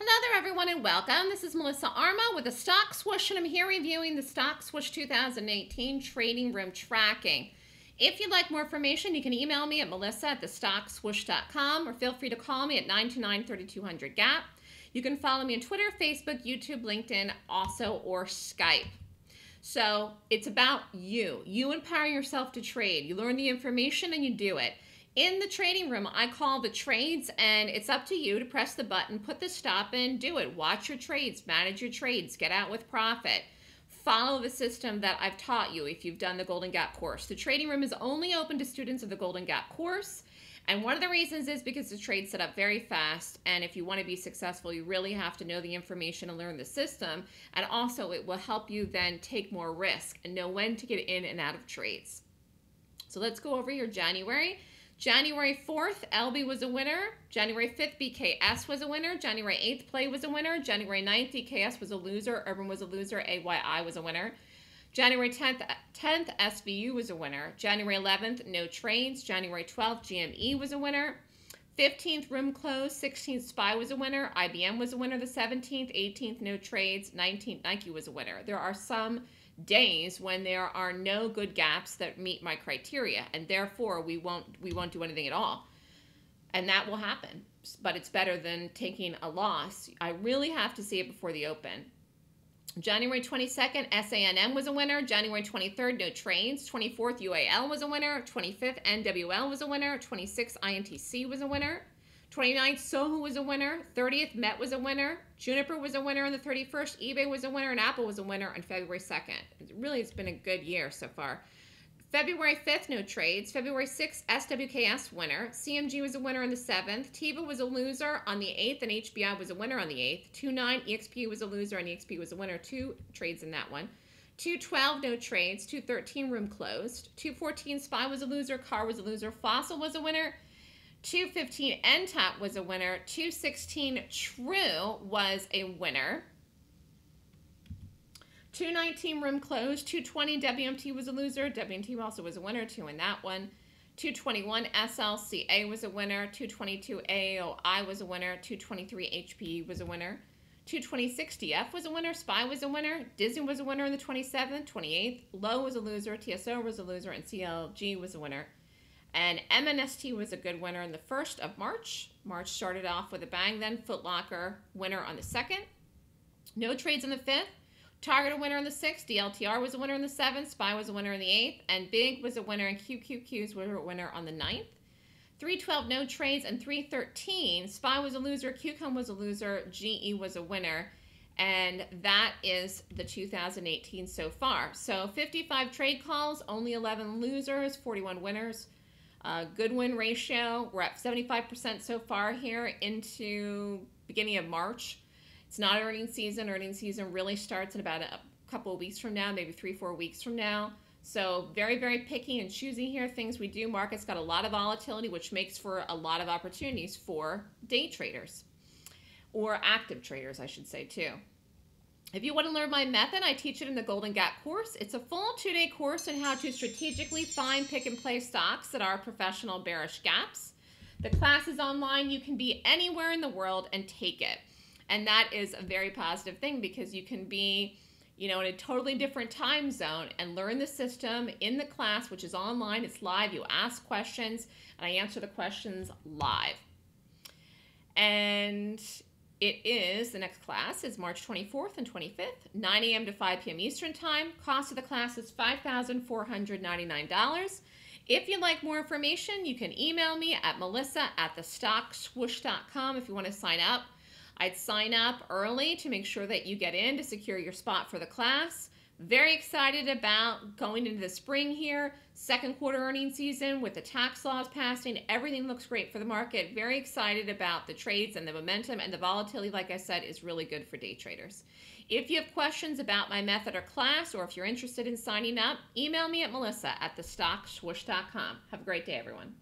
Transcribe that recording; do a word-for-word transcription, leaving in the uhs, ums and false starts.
Hello there everyone and welcome. This is Melissa Armo with The Stock Swoosh and I'm here reviewing the Stock Swoosh two thousand eighteen Trading Room Tracking. If you'd like more information, you can email me at melissa at the stock swoosh dot com or feel free to call me at nine two nine, three two zero zero GAP. You can follow me on Twitter, Facebook, YouTube, LinkedIn, also, or Skype. So it's about you. You empower yourself to trade. You learn the information and you do it. In the trading room, I call the trades, and it's up to you to press the button, put the stop in, do it. Watch your trades, manage your trades, get out with profit. Follow the system that I've taught you if you've done the Golden Gap course. The trading room is only open to students of the Golden Gap course, and one of the reasons is because the trade's set up very fast, and if you want to be successful, you really have to know the information and learn the system, and also it will help you then take more risk and know when to get in and out of trades. So let's go over your January. January fourth, L B was a winner. January fifth, B K S was a winner. January eighth, Play was a winner. January ninth, D K S was a loser. Urban was a loser. A Y I was a winner. January tenth, tenth, S V U was a winner. January eleventh, No Trades. January twelfth, G M E was a winner. fifteenth, Room Closed. sixteenth, Spy was a winner. I B M was a winner the seventeenth. eighteenth, No Trades. nineteenth, Nike was a winner. There are some days when there are no good gaps that meet my criteria, and therefore we won't we won't do anything at all, and that will happen, but it's better than taking a loss. I really have to see it before the open. January twenty-second, S A N M was a winner. January twenty-third, No Trades. twenty-fourth, U A L was a winner. twenty-fifth, N W L was a winner. twenty-sixth, I N T C was a winner. twenty-ninth, Sohu was a winner. thirtieth, Met was a winner. Juniper was a winner on the thirty-first. eBay was a winner, and Apple was a winner on February second. It really has been a good year so far. February fifth, No Trades. February sixth, S W K S winner. C M G was a winner on the seventh. T I B A was a loser on the eighth, and H B I was a winner on the eighth. two nine, E X P was a loser, and E X P was a winner. Two trades in that one. two twelve, No Trades. two thirteen, Room Closed. two fourteen, Spy was a loser. Car was a loser. Fossil was a winner. two fifteen, N T O P was a winner. two sixteen, True was a winner. two nineteen, Room Closed. two twenty, W M T was a loser. W M T also was a winner, two in that one. two twenty-one, S L C A was a winner. two twenty-two, A O I was a winner. two twenty-three, H P E was a winner. two twenty-six, D F was a winner. Spy was a winner. Disney was a winner on the twenty-seventh. twenty-eighth, Lowe was a loser. T S O was a loser. And C L G was a winner. And M N S T was a good winner on the first of March. March started off with a bang then. Foot Locker, winner on the second. No Trades on the fifth. Target, a winner on the sixth. D L T R was a winner on the seventh. Spy was a winner on the eighth. And Big was a winner, and Q Q Qs were a winner on the ninth. three twelve, No Trades, and three thirteen. Spy was a loser. Q COM was a loser. G E was a winner. And that is the two thousand eighteen so far. So fifty-five trade calls, only eleven losers, forty-one winners. Uh, good win ratio, we're at seventy-five percent so far here into beginning of March. It's not earnings season. Earnings season really starts in about a couple of weeks from now, maybe three, four weeks from now. So very, very picky and choosy here, things we do. Market's got a lot of volatility, which makes for a lot of opportunities for day traders or active traders, I should say, too. If you want to learn my method, I teach it in the Golden Gap course. It's a full two-day course on how to strategically find, pick, and play stocks that are professional bearish gaps. The class is online. You can be anywhere in the world and take it. And that is a very positive thing because you can be, you know, in a totally different time zone and learn the system in the class, which is online. It's live. You ask questions, and I answer the questions live. And it is, the next class is March twenty-fourth and twenty-fifth, nine A M to five P M Eastern Time. Cost of the class is five thousand four hundred ninety-nine dollars. If you'd like more information, you can email me at melissa at the stock swoosh dot com if you want to sign up. I'd sign up early to make sure that you get in to secure your spot for the class. Very excited about going into the spring here, second quarter earnings season with the tax laws passing. Everything looks great for the market. Very excited about the trades and the momentum, and the volatility, like I said, is really good for day traders. If you have questions about my method or class, or if you're interested in signing up, email me at melissa at the stock swoosh dot com. Have a great day, everyone.